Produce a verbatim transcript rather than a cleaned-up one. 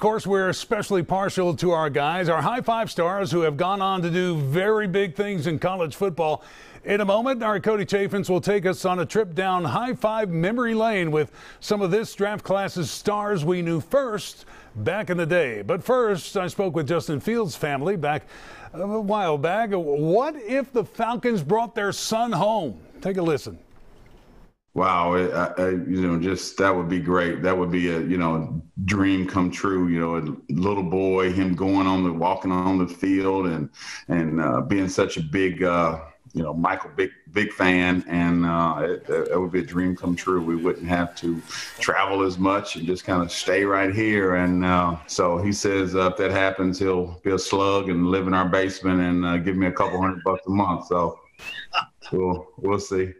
course, we're especially partial to our guys, our High Five stars who have gone on to do very big things in college football. In a moment, our Cody Chaffins will take us on a trip down High Five memory lane with some of this draft class's stars we knew first back in the day. But first, I spoke with Justin Fields' family back a while back. What if the Falcons brought their son home? Take a listen. Wow, I, I, you know, just that would be great. That would be a, you know, dream come true. You know, a little boy, him going on the walking on the field and and uh, being such a big, uh, you know, Michael big big fan, and uh, it, it would be a dream come true. We wouldn't have to travel as much and just kind of stay right here. And uh, so he says uh, if that happens, he'll be a slug and live in our basement and uh, give me a couple hundred bucks a month. So we'll we'll see.